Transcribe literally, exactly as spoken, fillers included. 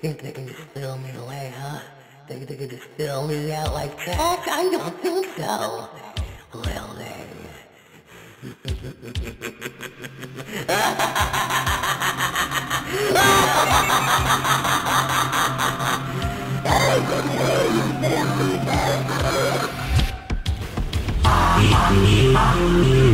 think they can fill me away, huh? Think they can fill me out like that? I don't think so. Well then.